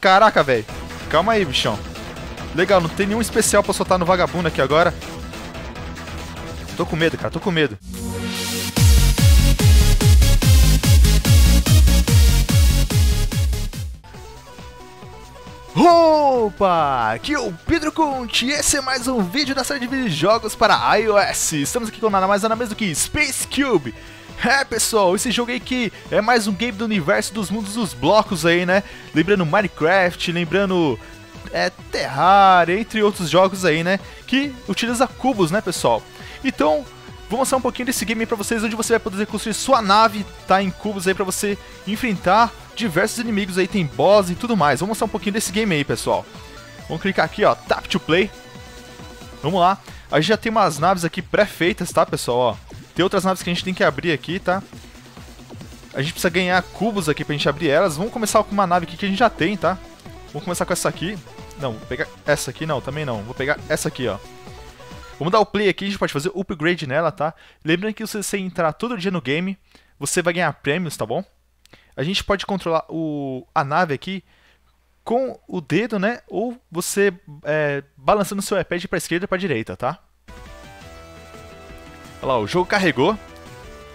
Caraca, velho. Calma aí, bichão. Legal, não tem nenhum especial pra soltar no vagabundo aqui agora. Tô com medo, cara. Tô com medo. Opa! Aqui é o Pedro Conte e esse é mais um vídeo da série de videojogos para iOS. Estamos aqui com nada mais nada menos do que Space Qube. É, pessoal, esse jogo aí que é mais um game do universo dos mundos dos blocos aí, né? Lembrando Minecraft, lembrando Terraria, entre outros jogos aí, né? Que utiliza cubos, né, pessoal? Então, vou mostrar um pouquinho desse game aí pra vocês, onde você vai poder construir sua nave, tá? Em cubos aí pra você enfrentar diversos inimigos aí, tem boss e tudo mais. Vou mostrar um pouquinho desse game aí, pessoal. Vamos clicar aqui, ó, tap to play. Vamos lá. A gente já tem umas naves aqui pré-feitas, tá, pessoal, ó. Tem outras naves que a gente tem que abrir aqui, tá? A gente precisa ganhar cubos aqui pra gente abrir elas. Vamos começar com uma nave aqui que a gente já tem, tá? Vamos começar com essa aqui. Não, vou pegar essa aqui não, também não. Vou pegar essa aqui, ó. Vamos dar o play aqui, a gente pode fazer upgrade nela, tá? Lembrando que se você entrar todo dia no game, você vai ganhar prêmios, tá bom? A gente pode controlar a nave aqui com o dedo, né? Ou você balançando o seu iPad pra esquerda e pra direita, tá? Olha lá, o jogo carregou.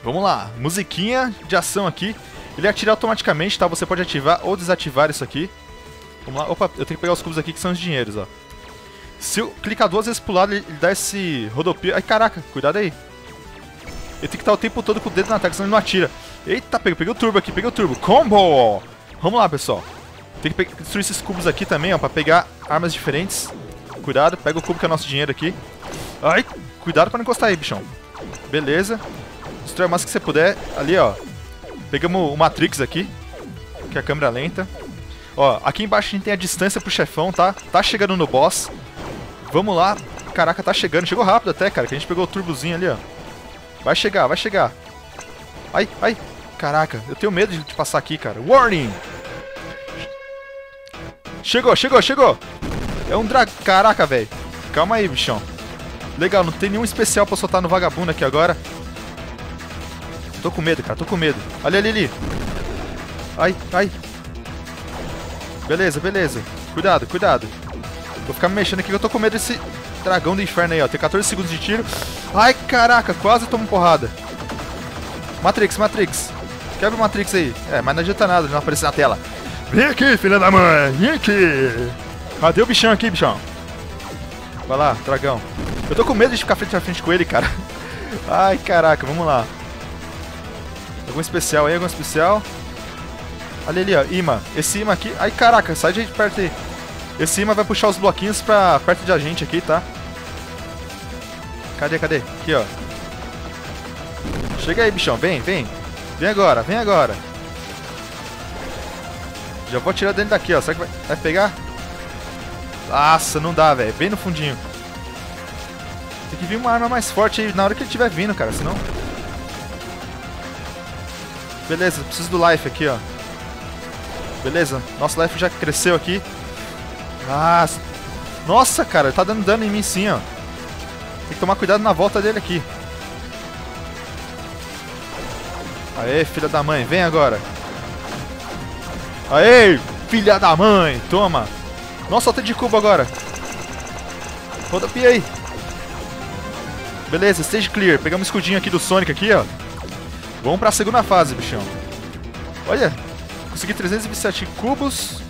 Vamos lá, musiquinha de ação aqui. Ele atira automaticamente, tá? Você pode ativar ou desativar isso aqui. Vamos lá, opa, eu tenho que pegar os cubos aqui que são os dinheiros, ó. Se eu clicar duas vezes pro lado, ele dá esse rodopio. Ai, caraca, cuidado aí. Ele tem que estar o tempo todo com o dedo na ataque, senão ele não atira. Eita, peguei o turbo aqui, peguei o turbo. Combo! Vamos lá, pessoal. Tem que destruir esses cubos aqui também, ó, pra pegar armas diferentes. Cuidado, pega o cubo que é o nosso dinheiro aqui. Ai, cuidado pra não encostar aí, bichão. Beleza. Destrói o máximo que você puder. Ali, ó. Pegamos o Matrix aqui, que é a câmera lenta. Ó, aqui embaixo a gente tem a distância pro chefão, tá? Tá chegando no boss. Vamos lá. Caraca, tá chegando. Chegou rápido até, cara, que a gente pegou o turbozinho ali, ó. Vai chegar, vai chegar. Ai, ai. Caraca, eu tenho medo de passar aqui, cara. Warning! Chegou, chegou, chegou. É um dragão. Caraca, velho. Calma aí, bichão. Legal, não tem nenhum especial pra soltar no vagabundo aqui agora. Tô com medo, cara, tô com medo. Ali, ali, ali. Ai, ai. Beleza, beleza. Cuidado, cuidado. Vou ficar me mexendo aqui que eu tô com medo desse dragão do inferno aí, ó. Tem 14 segundos de tiro. Ai, caraca, quase tomo porrada. Matrix, Matrix. Quebra o Matrix aí. É, mas não adianta nada, não aparecer na tela. Vem aqui, filha da mãe. Vem aqui. Cadê o bichão aqui, bichão? Vai lá, dragão. Eu tô com medo de ficar frente a frente com ele, cara. Ai, caraca, vamos lá. Algum especial aí, algum especial. Olha ali, ó, imã. Esse imã aqui... Ai, caraca, sai de perto aí. Esse imã vai puxar os bloquinhos pra perto de a gente aqui, tá? Cadê, cadê? Aqui, ó. Chega aí, bichão. Vem, vem. Vem agora, vem agora. Já vou tirar dentro daqui, ó. Será que vai pegar? Nossa, não dá, velho. Bem no fundinho. Tem que vir uma arma mais forte aí na hora que ele estiver vindo, cara. Senão... Beleza, preciso do life aqui, ó. Beleza. Nosso life já cresceu aqui. Ah, nossa, cara, tá dando dano em mim sim, ó. Tem que tomar cuidado na volta dele aqui. Aê, filha da mãe, vem agora. Aê, filha da mãe, toma. Nossa, tá de cubo agora. Rodopia aí. Beleza, stage clear. Pegamos o escudinho aqui do Sonic aqui, ó. Vamos pra segunda fase, bichão. Olha, consegui 327 cubos.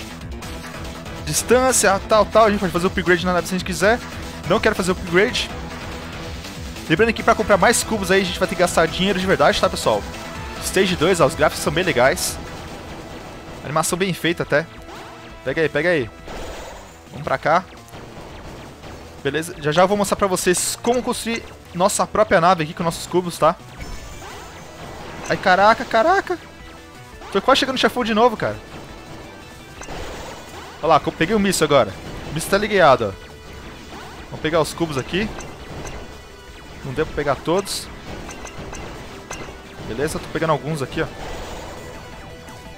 Distância, tal, tal. A gente pode fazer upgrade na nave se a gente quiser. Não quero fazer upgrade. Lembrando que pra comprar mais cubos aí a gente vai ter que gastar dinheiro de verdade, tá, pessoal? Stage 2, ó, os gráficos são bem legais. Animação bem feita até. Pega aí, pega aí. Vamos pra cá. Beleza, já já eu vou mostrar pra vocês como construir nossa própria nave aqui com nossos cubos, tá? Ai, caraca, caraca. Tô quase chegando no chefão de novo, cara. Olha lá, peguei o míssil agora. O míssil tá ligado, ó. Vamos pegar os cubos aqui. Não deu pra pegar todos. Beleza, tô pegando alguns aqui, ó.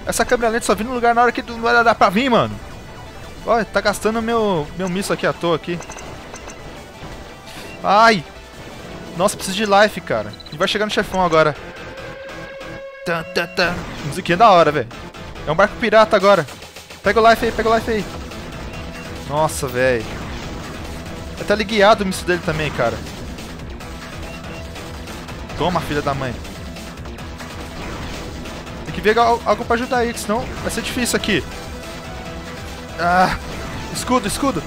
Essa câmera lenta só vem no lugar na hora que não vai dar pra vir, mano. Olha, tá gastando meu míssil aqui à toa aqui. Ai! Nossa, preciso de life, cara. E vai chegar no chefão agora. Musiquinha da hora, velho. É um barco pirata agora. Pega o life aí, pega o life aí. Nossa, velho. Tá ligado o misto dele também, cara. Toma, filha da mãe. Tem que ver algo pra ajudar ele, senão vai ser difícil aqui. Ah, escudo, escudo.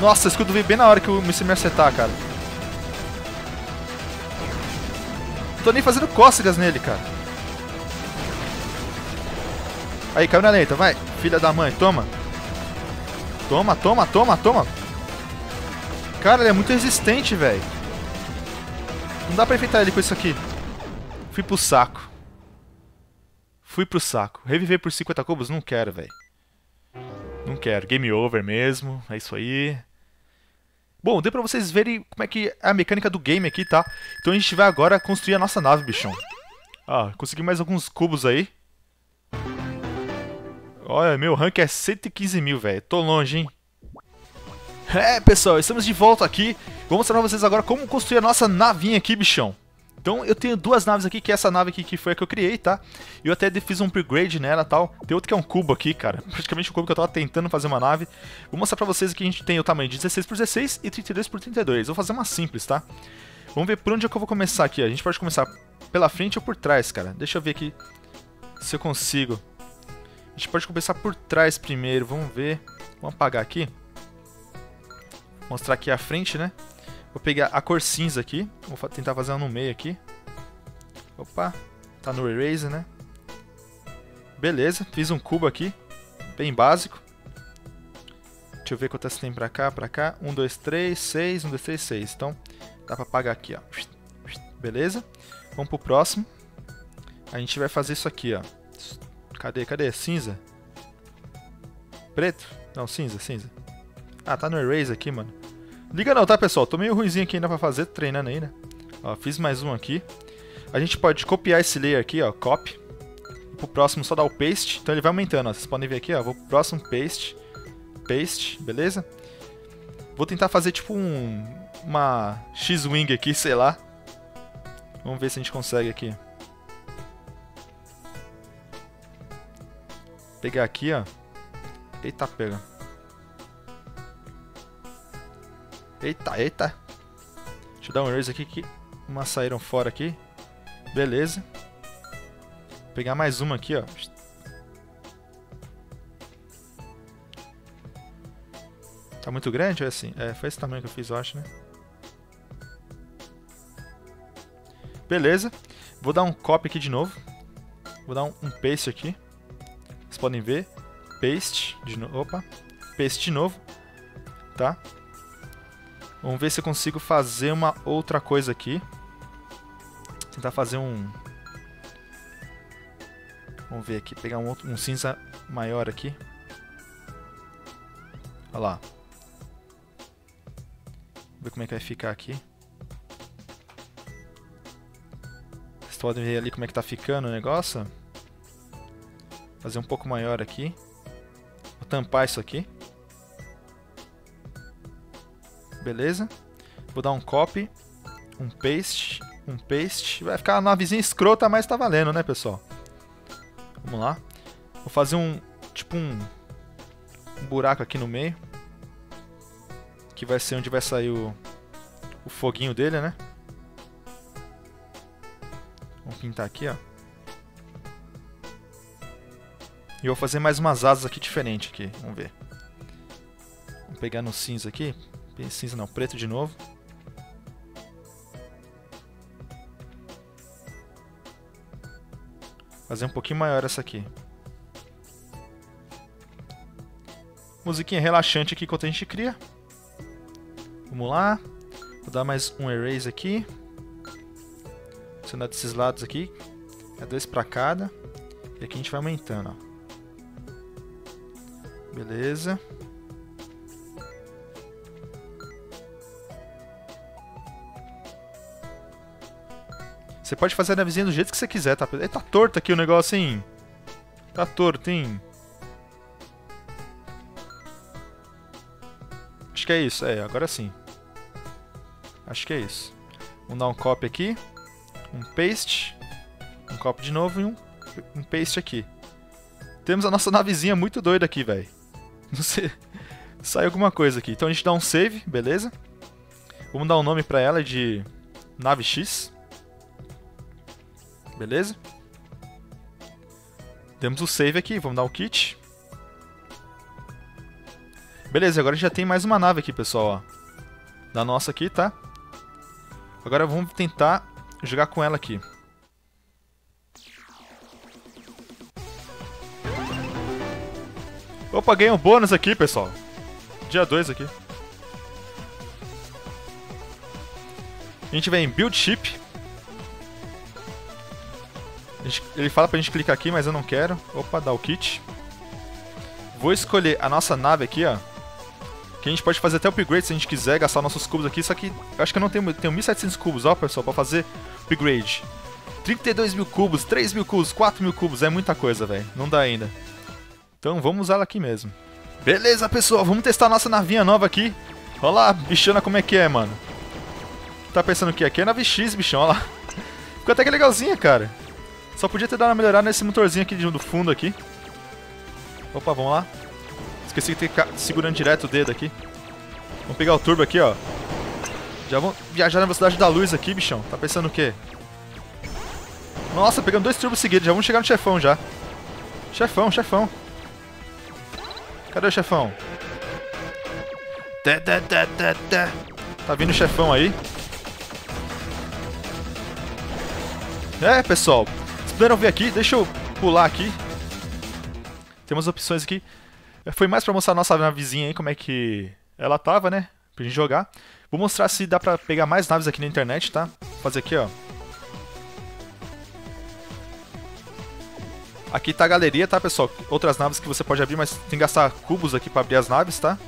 Nossa, o escudo veio bem na hora que o míssil me acertar, cara. Não tô nem fazendo cócegas nele, cara. Aí, caiu na leita, vai. Filha da mãe, toma. Toma, toma, toma, toma. Cara, ele é muito resistente, velho. Não dá pra enfrentar ele com isso aqui. Fui pro saco. Fui pro saco. Reviver por 50 cubos? Não quero, velho. Não quero. Game over mesmo. É isso aí. Bom, deu pra vocês verem como é que é a mecânica do game aqui, tá? Então a gente vai agora construir a nossa nave, bichão. Ah, consegui mais alguns cubos aí. Olha, meu rank é 115 mil, velho. Tô longe, hein? É, pessoal, estamos de volta aqui. Vou mostrar pra vocês agora como construir a nossa navinha aqui, bichão. Então, eu tenho duas naves aqui, que é essa nave aqui que foi a que eu criei, tá? Eu até fiz um upgrade nela e tal. Tem outro que é um cubo aqui, cara. Praticamente um cubo que eu tava tentando fazer uma nave. Vou mostrar pra vocês que a gente tem o tamanho de 16x16 e 32x32. Vou fazer uma simples, tá? Vamos ver por onde é que eu vou começar aqui, ó. A gente pode começar pela frente ou por trás, cara. Deixa eu ver aqui se eu consigo. A gente pode começar por trás primeiro, vamos ver. Vamos apagar aqui. Mostrar aqui a frente, né? Vou pegar a cor cinza aqui. Vou tentar fazer ela no meio aqui. Opa, tá no eraser, né? Beleza, fiz um cubo aqui. Bem básico. Deixa eu ver quantas tem pra cá, pra cá. 1, 2, 3, 6, 1, 2, 3, 6. Então, dá pra apagar aqui, ó. Beleza? Vamos pro próximo. A gente vai fazer isso aqui, ó. Cadê, cadê? Cinza? Preto? Não, cinza, cinza. Ah, tá no eraser aqui, mano. Liga não, tá, pessoal? Tô meio ruimzinho aqui ainda pra fazer, treinando aí, né? Ó, fiz mais um aqui. A gente pode copiar esse layer aqui, ó, copy. E pro próximo só dá o paste, então ele vai aumentando, ó. Vocês podem ver aqui, ó, vou pro próximo, paste. Paste, beleza? Vou tentar fazer tipo uma X-wing aqui, sei lá. Vamos ver se a gente consegue aqui. Pegar aqui, ó. Eita, pega. Eita, eita. Deixa eu dar um erase aqui que umas saíram fora aqui. Beleza. Vou pegar mais uma aqui, ó. Tá muito grande ou é assim? É, foi esse tamanho que eu fiz, eu acho, né? Beleza. Vou dar um copy aqui de novo. Vou dar um paste aqui. Vocês podem ver, paste de novo, opa, paste de novo, tá? Vamos ver se eu consigo fazer uma outra coisa aqui. Tentar fazer um... Vamos ver aqui, pegar um cinza maior aqui. Olha lá. Vamos ver como é que vai ficar aqui. Vocês podem ver ali como é que tá ficando o negócio. Fazer um pouco maior aqui. Vou tampar isso aqui. Beleza. Vou dar um copy. Um paste. Um paste. Vai ficar uma navezinha escrota, mas tá valendo, né, pessoal? Vamos lá. Vou fazer um... Tipo um buraco aqui no meio. Que vai ser onde vai sair o foguinho dele, né? Vamos pintar aqui, ó. E eu vou fazer mais umas asas aqui diferente aqui, vamos ver. Vou pegar no cinza aqui. Cinza não, preto de novo. Fazer um pouquinho maior essa aqui. Musiquinha relaxante aqui enquanto a gente cria. Vamos lá. Vou dar mais um erase aqui. Adicionar desses lados aqui. É dois pra cada. E aqui a gente vai aumentando, ó. Beleza. Você pode fazer a navezinha do jeito que você quiser, tá? Tá torto aqui o negócio, hein? Tá torto, hein? Acho que é isso. É, agora sim. Acho que é isso. Vamos dar um copy aqui. Um paste. Um copy de novo e um paste aqui. Temos a nossa navezinha muito doida aqui, velho. Não sei. Sai alguma coisa aqui. Então a gente dá um save, beleza? Vamos dar um nome pra ela de Nave X. Beleza? Temos o save aqui, vamos dar um kit. Beleza, agora já tem mais uma nave aqui, pessoal, ó. Da nossa aqui, tá? Agora vamos tentar jogar com ela aqui. Opa, ganhei um bônus aqui, pessoal. Dia 2 aqui. A gente vem em Build Ship. Ele fala pra gente clicar aqui, mas eu não quero. Opa, dá o kit. Vou escolher a nossa nave aqui, ó. Que a gente pode fazer até upgrade se a gente quiser, gastar nossos cubos aqui. Só que eu acho que eu não tenho, 1.700 cubos, ó, pessoal, pra fazer upgrade. 32 mil cubos, 3 mil cubos, 4 mil cubos. É muita coisa, velho. Não dá ainda. Então vamos usá-la aqui mesmo. Beleza, pessoal. Vamos testar a nossa navinha nova aqui. Olha lá, bichona, como é que é, mano. Tá pensando que aqui é nave X, bichão. Olha lá. Ficou até que legalzinha, cara. Só podia ter dado uma melhorada nesse motorzinho aqui do fundo aqui. Opa, vamos lá. Esqueci de ter que ficar segurando direto o dedo aqui. Vamos pegar o turbo aqui, ó. Já vamos viajar na velocidade da luz aqui, bichão. Tá pensando o quê? Nossa, pegamos 2 turbos seguidos. Já vamos chegar no chefão já. Chefão, chefão. Cadê o chefão? Tá vindo o chefão aí. É, pessoal, vocês puderam ver aqui, deixa eu pular aqui. Tem umas opções aqui. Foi mais pra mostrar a nossa navezinha aí, como é que ela tava, né? Pra gente jogar. Vou mostrar se dá pra pegar mais naves aqui na internet, tá? Vou fazer aqui, ó. Aqui tá a galeria, tá, pessoal? Outras naves que você pode abrir, mas tem que gastar cubos aqui pra abrir as naves, tá?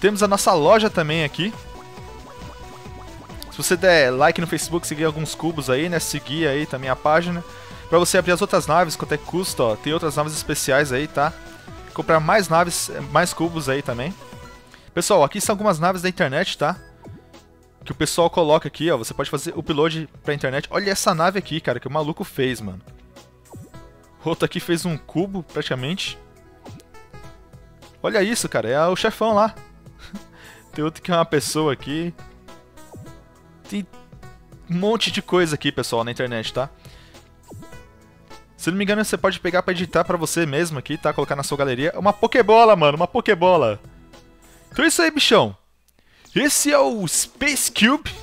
Temos a nossa loja também aqui. Se você der like no Facebook, seguir alguns cubos aí, né? Seguir aí também a página. Pra você abrir as outras naves, quanto é que custa, ó. Tem outras naves especiais aí, tá? Comprar mais naves, mais cubos aí também. Pessoal, aqui são algumas naves da internet, tá? Que o pessoal coloca aqui, ó. Você pode fazer upload pra internet. Olha essa nave aqui, cara, que o maluco fez, mano. O outro aqui fez um cubo, praticamente. Olha isso, cara. É o chefão lá. Tem outro que é uma pessoa aqui. Tem um monte de coisa aqui, pessoal, na internet, tá? Se não me engano, você pode pegar pra editar pra você mesmo aqui, tá? Colocar na sua galeria. Uma Pokébola, mano, uma Pokébola. Então é isso aí, bichão. Esse é o Space Qube,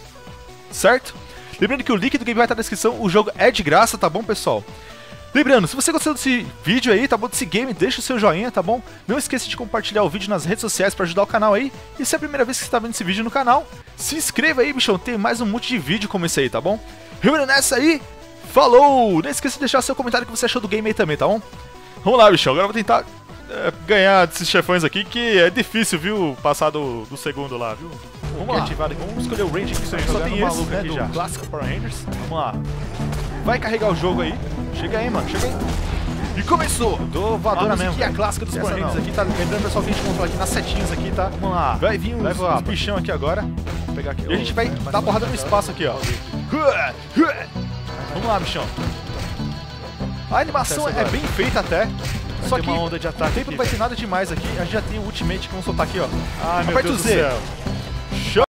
certo? Lembrando que o link do game vai estar na descrição. O jogo é de graça, tá bom, pessoal? Lembrando, se você gostou desse vídeo aí, tá bom? Desse game, deixa o seu joinha, tá bom? Não esqueça de compartilhar o vídeo nas redes sociais pra ajudar o canal aí. E se é a primeira vez que você tá vendo esse vídeo no canal, se inscreva aí, bichão. Tem mais um monte de vídeo como esse aí, tá bom? Lembrando nessa aí, falou! Não esqueça de deixar seu comentário que você achou do game aí também, tá bom? Vamos lá, bichão. Agora eu vou tentar ganhar desses chefões aqui, que é difícil, viu? Passar do segundo lá, viu? Vamos lá. Vamos escolher o Ranger, que você só tem esse, né, aqui já. Clássico Power Rangers. Vamos lá. Vai carregar o jogo aí. Chega aí, mano. Chega aí. E começou! Do voadora mesmo. Aqui é a clássica dos Power Rangers aqui, tá? Lembrando, pessoal, que a gente controla aqui nas setinhas aqui, tá? Vamos lá. Vai vir uns bichão aqui agora. Vou pegar aqui. E a gente vai dar porrada no espaço aqui, ó. Vamos lá, bichão. A animação é bem feita até. Só que o tempo não vai ter nada demais aqui. A gente já tem o ultimate que vamos soltar aqui, ó. Aperta o Z.